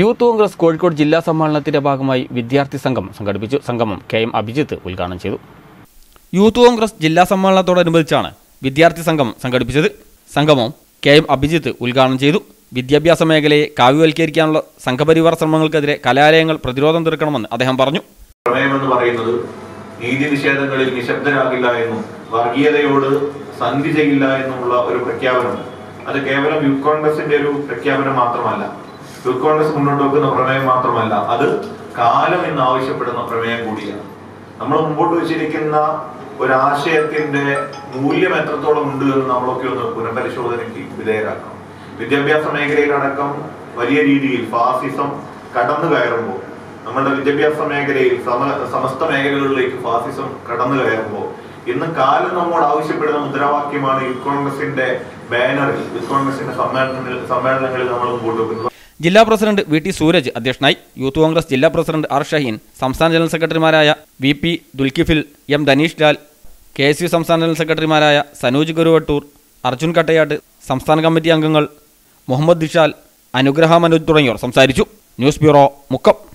Youth Congress Kozhikode ജില്ലാ സമ്മേളനത്തിന്റെ ഭാഗമായി വിദ്യാർത്ഥി സംഘം സംഘടിപ്പിച്ചു. സംഗമം കെ എം അഭിജിത്ത് ഉദ്ഘാടനം ചെയ്തു. യൂത്ത് കോൺഗ്രസ് ജില്ലാ സമ്മേളനത്തോടനുബന്ധിച്ചാണ് വിദ്യാർത്ഥി സംഘം സംഘടിപ്പിച്ചത്. സംഗമം കെ എം അഭിജിത്ത് ഉദ്ഘാടനം ചെയ്തു. വിദ്യാഭ്യാസ മേഖലയെ കാവ്യവൽക്കരിക്കാനുള്ള സംഘപരിവാർ ശ്രമങ്ങൾക്കെതിരെ കലാലയങ്ങൾ പ്രതിരോധം തീർക്കണമെന്ന് അദ്ദേഹം പറഞ്ഞു. പ്രമേയമെന്ന് പറയുന്നത് നീതി നിഷേധങ്ങളിൽ നിശബ്ദരാകില്ല എന്നും വർഗീയതയോട് സന്ധി ചെയ്യില്ല എന്നുമുള്ള ഒരു പ്രഖ്യാപനമുണ്ട്. അത് കേവലം യൂത്ത് കോൺഗ്രസിന്റെ ഒരു പ്രഖ്യാപനം മാത്രമല്ല, യൂത്ത് കോൺഗ്രസ് മുന്നോട്ട് വെക്കുന്ന പ്രമേയം മാത്രമല്ല, അത് കാലം എന്ന് ആവശ്യപ്പെടുന്ന പ്രമേയം കൂടിയാണ്. നമ്മൾ മുമ്പോട്ട് വെച്ചിരിക്കുന്ന ഒരാശയത്തിന്റെ മൂല്യം എത്രത്തോളം ഉണ്ട് എന്ന് നമ്മളൊക്കെ ഒന്ന് പുനഃപരിശോധനയ്ക്ക് വിധേയരാക്കണം. വിദ്യാഭ്യാസ മേഖലയിലടക്കം വലിയ രീതിയിൽ ഫാസിസം കടന്നു കയറുമ്പോൾ, നമ്മുടെ വിദ്യാഭ്യാസ മേഖലയിൽ സമസ്ത മേഖലകളിലേക്ക് ഫാസിസം കടന്നു കയറുമ്പോൾ ഇന്ന് കാലം നമ്മോട് ആവശ്യപ്പെടുന്ന മുദ്രാവാക്യമാണ് യൂത്ത് കോൺഗ്രസിന്റെ ബാനറിൽ, യൂത്ത് കോൺഗ്രസിന്റെ സമ്മേളനങ്ങളിൽ നമ്മൾ മുമ്പോട്ട് വെക്കുന്നത്. ജില്ലാ പ്രസിഡന്റ് വി ടി സൂരജ് അധ്യക്ഷനായി. യൂത്ത് കോൺഗ്രസ് ജില്ലാ പ്രസിഡന്റ് ആർ ഷഹീൻ, സംസ്ഥാന ജനറൽ സെക്രട്ടറിമാരായ V P Dulkifil, M Dhaneesh Lal, K S U സംസ്ഥാന ജനറൽ സെക്രട്ടറിമാരായ സനൂജ് ഗുരുവട്ടൂർ, അർജുൻ കട്ടയാട്ട്, സംസ്ഥാന കമ്മിറ്റി അംഗങ്ങൾ മുഹമ്മദ് ദിഷാൽ, അനുഗ്രഹ മനോജ് തുടങ്ങിയവർ സംസാരിച്ചു. News bureau Mukkam.